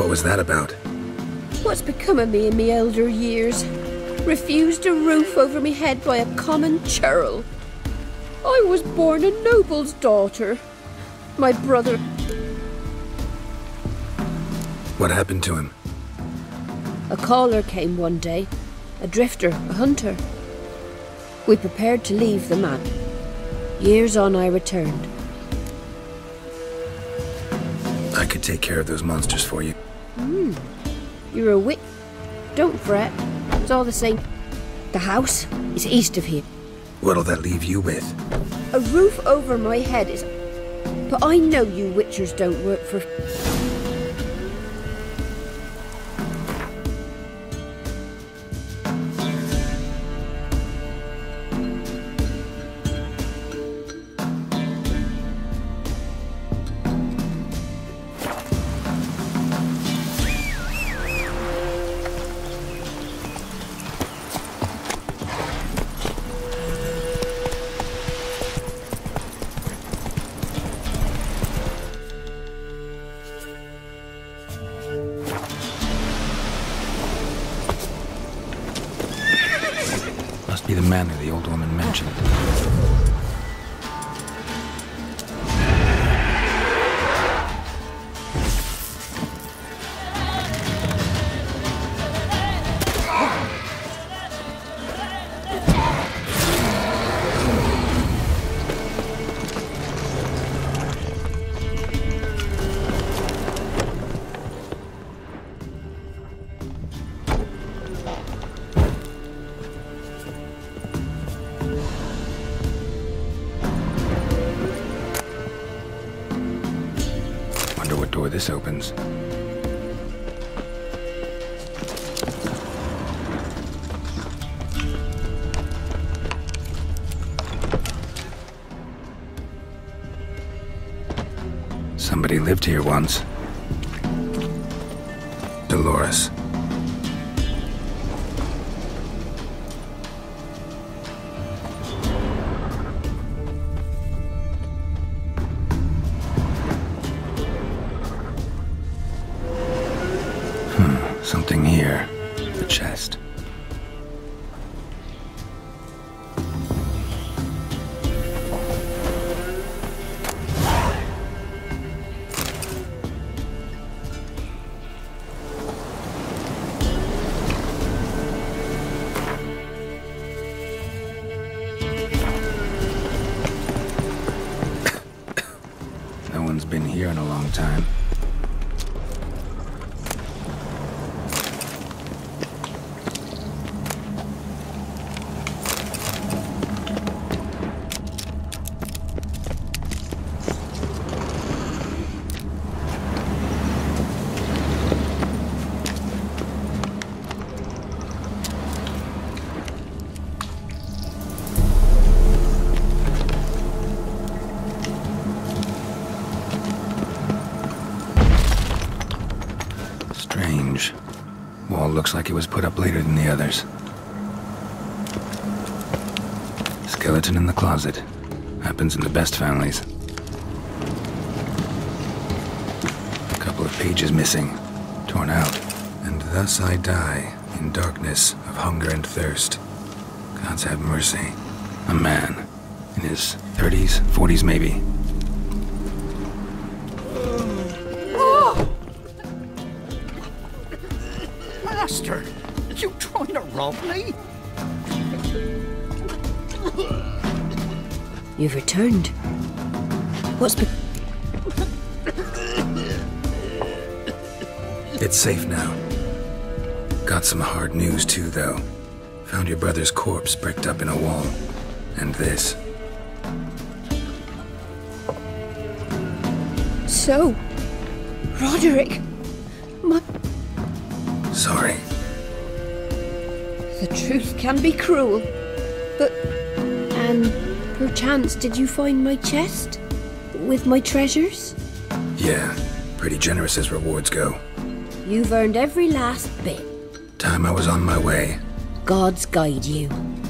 What was that about? What's become of me in me elder years? Refused a roof over me head by a common churl. I was born a noble's daughter. My brother... What happened to him? A caller came one day. A drifter, a hunter. We prepared to leave the man. Years on, I returned. I could take care of those monsters for you. Hmm. You're a wit. Don't fret. It's all the same. The house is east of here. What'll that leave you with? A roof over my head is... But I know you witchers don't work for... The man that the old woman mentioned. This opens. Somebody lived here once. Dolores. Something here, the chest. No one's been here in a long time. Wall looks like it was put up later than the others. Skeleton in the closet. Happens in the best families. A couple of pages missing, torn out. And thus I die in darkness of hunger and thirst. Gods have mercy. A man in his 30s, 40s maybe. Master, are you trying to rob me? You've returned. What's be... It's safe now. Got some hard news too, though. Found your brother's corpse bricked up in a wall. And this. So, Roderick... Sorry. The truth can be cruel, but... And perchance did you find my chest? With my treasures? Yeah, pretty generous as rewards go. You've earned every last bit. Time I was on my way. Gods guide you.